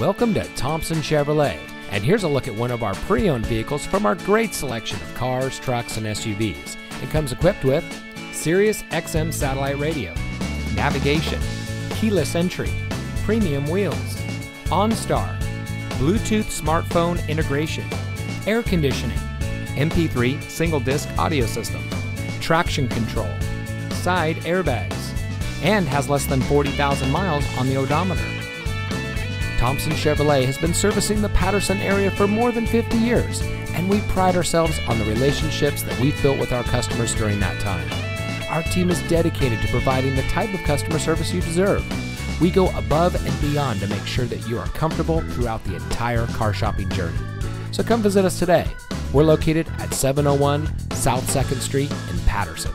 Welcome to Thompson Chevrolet, and here's a look at one of our pre-owned vehicles from our great selection of cars, trucks, and SUVs. It comes equipped with Sirius XM satellite radio, navigation, keyless entry, premium wheels, OnStar, Bluetooth smartphone integration, air conditioning, MP3 single disc audio system, traction control, side airbags, and has less than 40,000 miles on the odometer. Thompson Chevrolet has been servicing the Patterson area for more than 50 years, and we pride ourselves on the relationships that we've built with our customers during that time. Our team is dedicated to providing the type of customer service you deserve. We go above and beyond to make sure that you are comfortable throughout the entire car shopping journey. So come visit us today. We're located at 701 South 2nd Street in Patterson.